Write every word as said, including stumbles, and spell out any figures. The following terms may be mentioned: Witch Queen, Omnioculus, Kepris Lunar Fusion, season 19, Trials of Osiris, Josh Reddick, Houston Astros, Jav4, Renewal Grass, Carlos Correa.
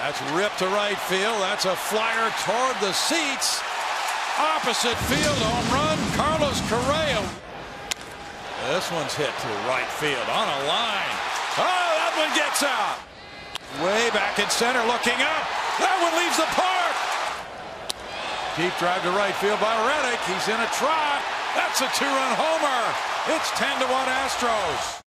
That's ripped to right field. That's a flyer toward the seats. Opposite field home run, Carlos Correa. This one's hit to right field on a line. Oh, that one gets out. Way back in center, looking up. That one leaves the park. Deep drive to right field by Reddick. He's in a trot. That's a two-run homer. It's ten to one Astros.